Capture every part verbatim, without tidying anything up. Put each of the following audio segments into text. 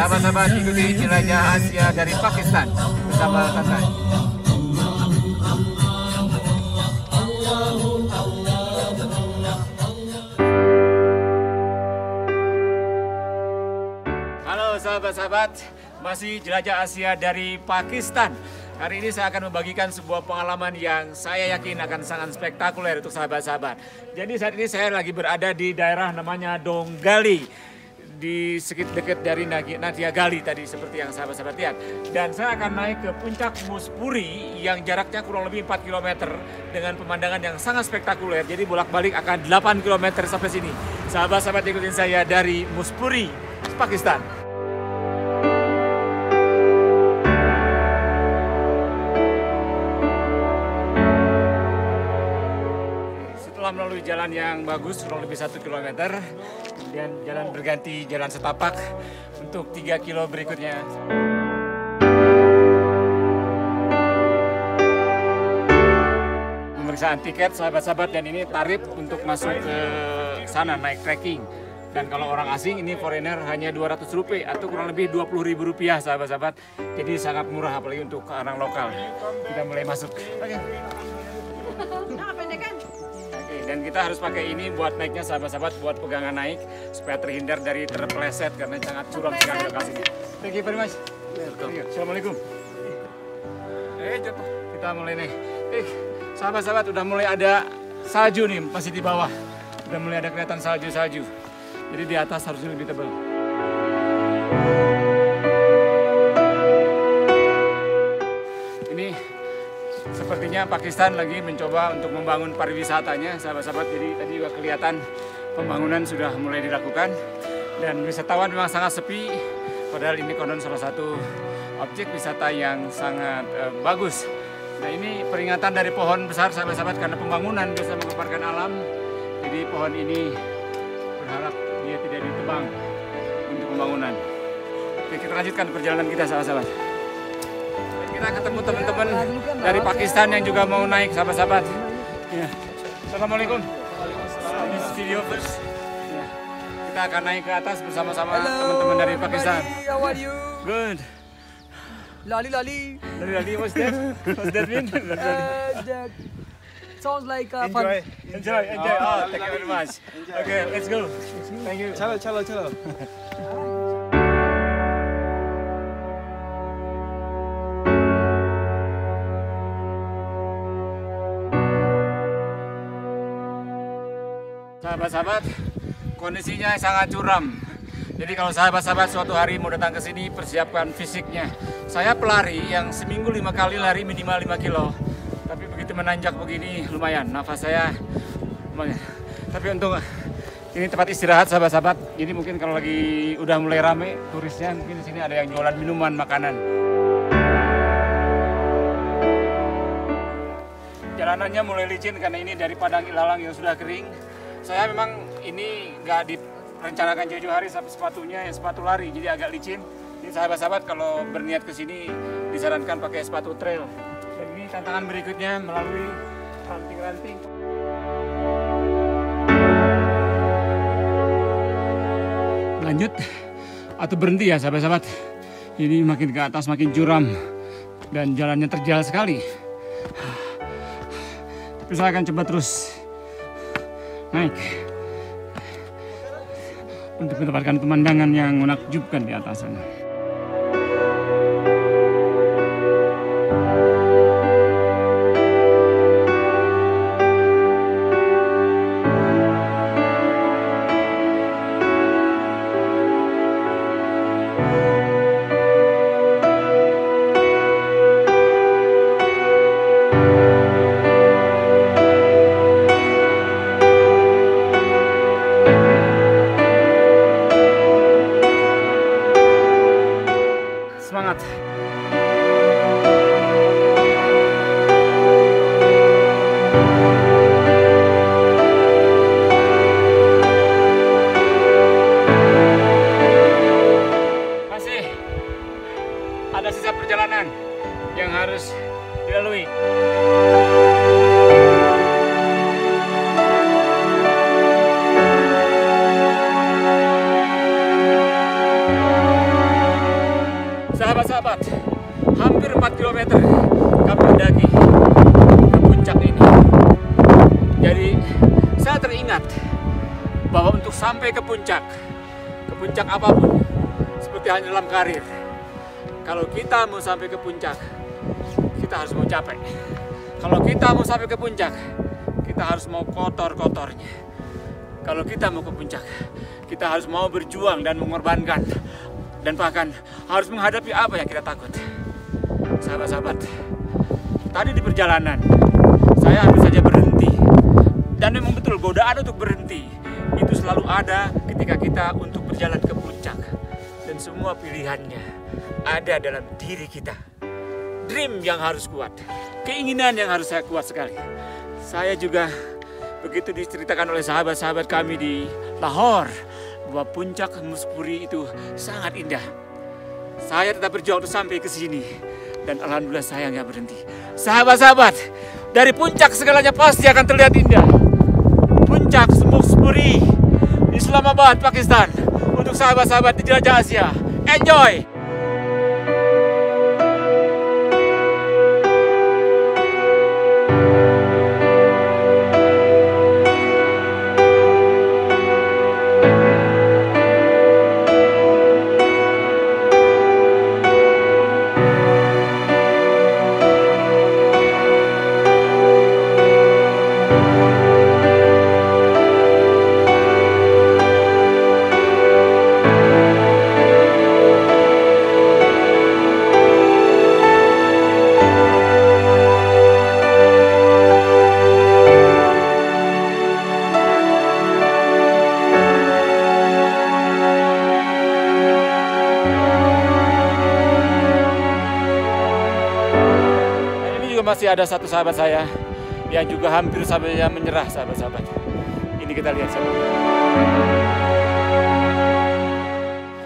Sahabat-sahabat, ikuti Jelajah Asia dari Pakistan bersama Tantan. Halo sahabat-sahabat, masih Jelajah Asia dari Pakistan. Hari ini saya akan membagikan sebuah pengalaman yang saya yakin akan sangat spektakuler untuk sahabat-sahabat. Jadi saat ini saya lagi berada di daerah namanya Dongali, di sekitar dekat dari Nathia Gali tadi seperti yang sahabat-sahabat lihat. Dan saya akan naik ke puncak Mushkpuri yang jaraknya kurang lebih empat kilometer dengan pemandangan yang sangat spektakuler. Jadi bolak-balik akan delapan kilometer sampai sini. Sahabat-sahabat ikutin saya dari Mushkpuri, Pakistan. Melalui jalan yang bagus kurang lebih satu kilometer, kemudian jalan berganti jalan setapak untuk tiga kilo berikutnya. Pemeriksaan tiket sahabat-sahabat, dan ini tarif untuk masuk ke sana naik trekking. Dan kalau orang asing ini foreigner hanya dua ratus rupiah atau kurang lebih dua puluh ribu rupiah sahabat-sahabat. Jadi sangat murah apalagi untuk orang lokal. Kita mulai masuk. Oke. Dan kita harus pakai ini buat naiknya sahabat-sahabat, buat pegangan naik supaya terhindar dari terpeleset karena sangat curam sekali lokasi ini. Thank you very much. Assalamualaikum. Eh, jatuh. Kita mulai naik. Eh, sahabat-sahabat udah mulai ada salju nih, masih di bawah. Udah mulai ada kelihatan salju-salju. Jadi di atas harusnya lebih tebal. Ini sepertinya Pakistan lagi mencoba untuk membangun pariwisatanya, sahabat-sahabat. Jadi tadi juga kelihatan pembangunan sudah mulai dilakukan. Dan wisatawan memang sangat sepi, padahal ini konon salah satu objek wisata yang sangat eh, bagus. Nah ini peringatan dari pohon besar, sahabat-sahabat, karena pembangunan bisa mengeparkan alam. Jadi pohon ini berharap dia tidak ditebang untuk pembangunan. Oke, kita lanjutkan perjalanan kita, sahabat-sahabat. Kita ketemu teman-teman dari Pakistan yang juga mau naik, sahabat-sahabat. Ya. Assalamualaikum. This video first. Ya. Kita akan naik ke atas bersama-sama teman-teman dari Pakistan. How are you? Good. Lali lali. Lali lali. What's that? What's that mean? Uh, that sounds like uh, fun. Enjoy. Enjoy. Enjoy. Oh, thank you very much. Okay, let's go. Thank you. Chalo, chalo, chalo. Sahabat-sahabat, kondisinya sangat curam. Jadi kalau sahabat-sahabat suatu hari mau datang ke sini, persiapkan fisiknya. Saya pelari yang seminggu lima kali lari minimal lima kilo. Tapi begitu menanjak begini lumayan, nafas saya lumayan. Tapi untung ini tempat istirahat sahabat-sahabat. Jadi mungkin kalau lagi udah mulai rame turisnya, mungkin di sini ada yang jualan minuman, makanan. Jalanannya mulai licin karena ini dari padang ilalang yang sudah kering. Saya memang ini nggak direncanakan jauh-jauh hari, sampai sepatunya ya sepatu lari, jadi agak licin. Jadi sahabat-sahabat kalau berniat ke sini disarankan pakai sepatu trail. Dan ini tantangan berikutnya melalui ranting-ranting. Lanjut atau berhenti ya sahabat-sahabat. Ini makin ke atas makin curam dan jalannya terjal sekali. Tapi saya akan coba terus naik untuk mendapatkan pemandangan yang menakjubkan di atas sana. sampai ke puncak, ke puncak apapun, seperti hanya dalam karir. Kalau kita mau sampai ke puncak, kita harus mau capek. Kalau kita mau sampai ke puncak, kita harus mau kotor-kotornya. Kalau kita mau ke puncak, kita harus mau berjuang dan mengorbankan, dan bahkan harus menghadapi apa yang kita takut. Sahabat-sahabat, tadi di perjalanan saya hampir saja berhenti, dan memang betul godaan untuk berhenti itu selalu ada ketika kita untuk berjalan ke puncak, dan semua pilihannya ada dalam diri kita. Dream yang harus kuat, keinginan yang harus saya kuat sekali. Saya juga begitu diceritakan oleh sahabat-sahabat kami di Lahore bahwa puncak Mushkpuri itu sangat indah. Saya tetap berjuang untuk sampai ke sini, dan alhamdulillah saya nggak berhenti. Sahabat-sahabat, dari puncak segalanya pasti akan terlihat indah. Puncak Mushkpuri, Islamabad, Pakistan. Untuk sahabat-sahabat di Jelajah Asia, enjoy! Masih ada satu sahabat saya yang juga hampir sampai menyerah, sahabat-sahabat. Ini kita lihat sama.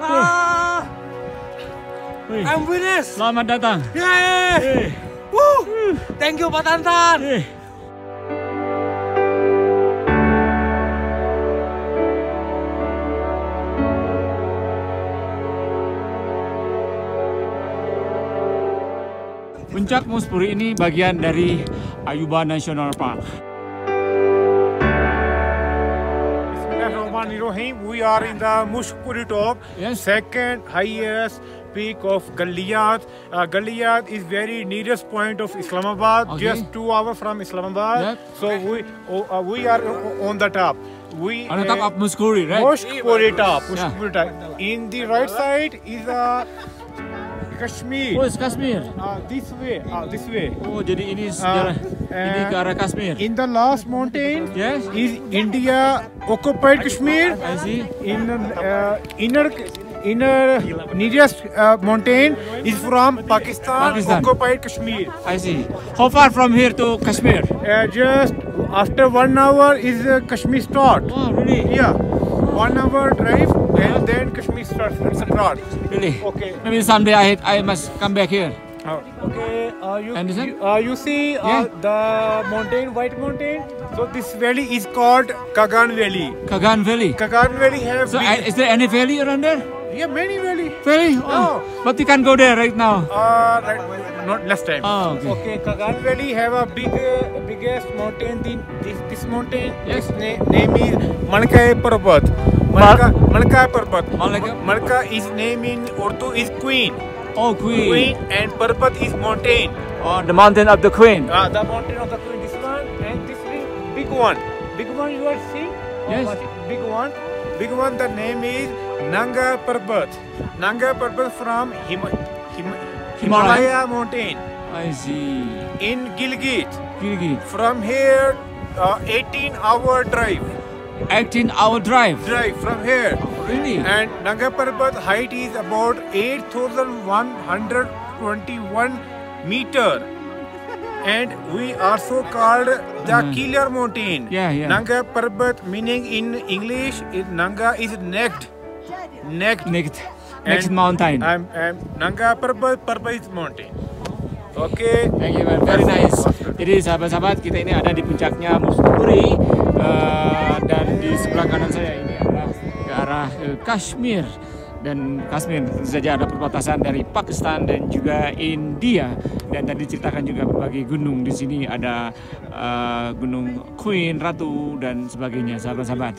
Ah, ambulans. Selamat datang. Yeay. Yeay. Woo. Thank you Pak Tantan. Yeay. Puncak Mushkpuri ini bagian dari Ayuban Nasional Park. Bismillahirrahmanirrahim. We are in the Mushkpuri top, yes. Second highest peak of Galliyadh. Uh, Galliyadh is very nearest point of Islamabad, okay. Just two hours from Islamabad. Yep. So okay. we uh, we are on the top. We on the top uh, of Mushkpuri, right? Mushkpuri top. Mushkpuri top. Yeah. In the right side is a Kashmir. Oh, it's Kashmir. Uh, this way. Uh, this way. Oh, jadi ini sejarah, uh, ini ke arah Kashmir. In the last mountain, yes, is India occupied Kashmir. I see. In uh, inner inner nearest uh, mountain is from Pakistan, Pakistan, occupied Kashmir. I see. How far from here to Kashmir? Uh, just after one hour is uh, Kashmir start. Oh, really? Yeah, one hour drive. And then Kashmir starts abroad. Really? Okay. Maybe someday I I must come back here. Oh. Okay. Uh, you, you, uh, you see uh, yeah. the mountain, White Mountain. So this valley is called Kaghan Valley. Kaghan Valley. Kaghan Valley have. So I, is there any valley around there? Yeah, many valley. Valley? Oh. oh. But we can't go there right now. Uh, right, not last time. Oh, okay. Okay. Kaghan Valley have a big, uh, biggest mountain. This this mountain. Yes. Name, name is Mankai Parvat. Manka, Mankai Parbat. Manka is name in Urdu is Queen. Oh, Queen. Queen and Parbat is mountain. Oh, the mountain of the Queen. Ah, the mountain of the Queen. This one and this one, big one. Big one you are seeing? Yes. Oh, big one. Big one. The name is Nanga Parbat. Nanga Parbat from Him Him Himalaya mountain. I see. In Gilgit. Gilgit. From here, uh, eighteen hour drive. eighteen hour drive? Drive from here. Really? And Nanga Parbat height is about eight thousand one hundred twenty-one meter. And we also called the Killer Mountain. Yeah, yeah. Nanga Parbat meaning in English, is Nanga is necked. Necked. Necked. Next mountain. I'm, I'm Nanga Parbat, Parbat is mountain. Oke, okay. Thank you, very nice. Jadi sahabat-sahabat, kita ini ada di puncaknya Mushkpuri, uh, dan di sebelah kanan saya ini adalah ke arah uh, Kashmir, dan Kashmir tentu saja ada perbatasan dari Pakistan dan juga India. Dan tadi diceritakan juga berbagai gunung di sini, ada uh, gunung Queen, Ratu dan sebagainya, sahabat-sahabat.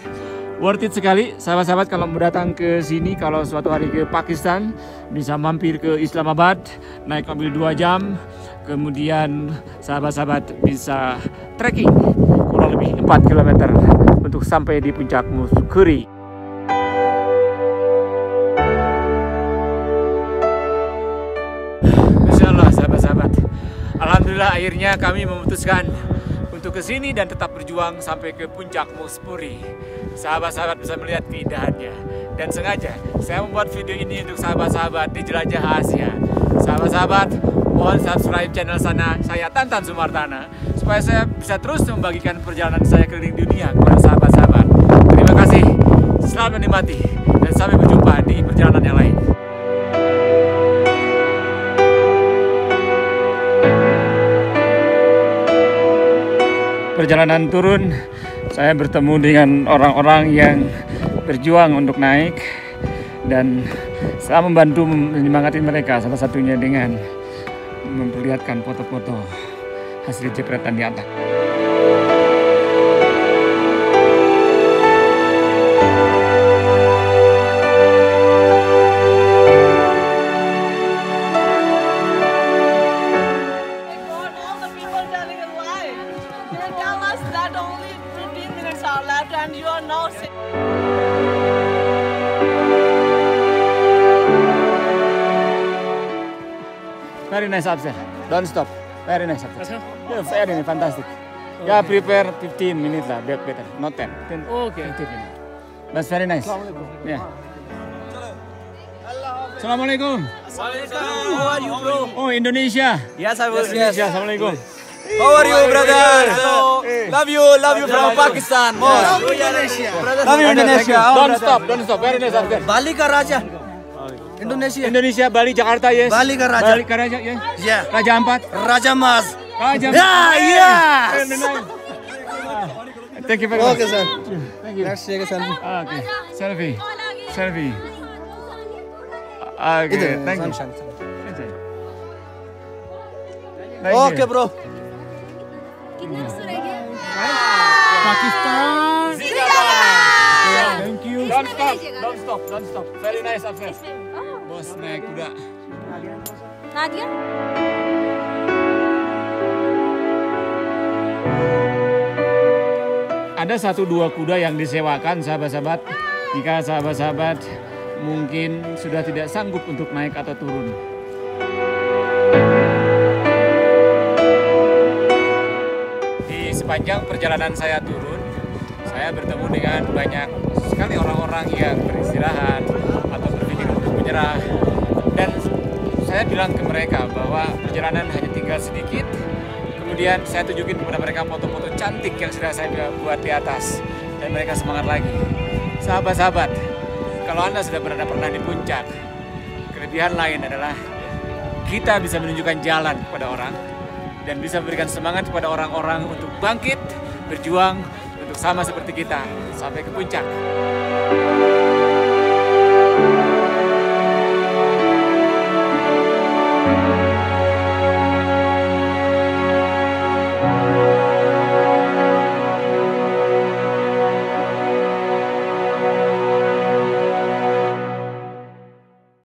worth it sekali sahabat-sahabat kalau mau datang ke sini. Kalau suatu hari ke Pakistan bisa mampir ke Islamabad, naik mobil dua jam, kemudian sahabat-sahabat bisa trekking kurang lebih empat kilometer untuk sampai di puncak Mushkpuri. Insya Allah sahabat-sahabat, alhamdulillah akhirnya kami memutuskan untuk kesini dan tetap berjuang sampai ke puncak Mushkpuri. Sahabat-sahabat bisa melihat keindahannya, dan sengaja saya membuat video ini untuk sahabat-sahabat di Jelajah Asia. Sahabat-sahabat, mohon subscribe channel sana, saya Tantan Sumartana, supaya saya bisa terus membagikan perjalanan saya keliling dunia kepada sahabat-sahabat. Terima kasih, selamat menikmati, dan sampai berjumpa di perjalanan yang lain. Perjalanan turun, saya bertemu dengan orang-orang yang berjuang untuk naik, dan saya membantu menyemangati mereka, salah satunya dengan memperlihatkan foto-foto hasil jepretan di atas. Very nice up there. Don't stop. Very nice up there. Yeah, very fantastic. Okay. Yeah, prepare fifteen minutes lah, better. Not ten. ten oh, okay. fifteen minutes. That's very nice. Yeah. Assalamualaikum. Assalamualaikum. How are you, bro? Oh, Indonesia. Yes, I was. Yes, Indonesia. Assalamualaikum. How are you, brother? Hello. Love you, love you from Pakistan. More. Love you, Indonesia. Love you, Indonesia. Don't stop, don't stop. Very nice up there. Bali ka raja. Indonesia, Indonesia, Bali, Jakarta, yes. Bali Raja, Bali Raja, yes. Yeah. Raja Ampat, Raja Mas, Raja. Ya, iya. Thank you very much. Okay, sir. Thank you. Let's take a selfie. Okay. Selfie. Selfie. Okay. Thank you. Okay, bro. Kitna surah gaya? Pakistan. Thank you. Don't stop. Don't stop. Don't stop. Very nice affair. Bos naik kuda. Nadia. Ada satu dua kuda yang disewakan sahabat-sahabat. Jika sahabat-sahabat mungkin sudah tidak sanggup untuk naik atau turun. Di sepanjang perjalanan saya turun, saya bertemu dengan banyak sekali orang-orang yang beristirahat atau menyerah, dan saya bilang ke mereka bahwa perjalanan hanya tinggal sedikit. Kemudian saya tunjukin kepada mereka foto-foto cantik yang sudah saya buat di atas, dan mereka semangat lagi. Sahabat-sahabat, kalau Anda sudah pernah pernah di puncak, kelebihan lain adalah kita bisa menunjukkan jalan kepada orang dan bisa memberikan semangat kepada orang-orang untuk bangkit, berjuang untuk sama seperti kita sampai ke puncak.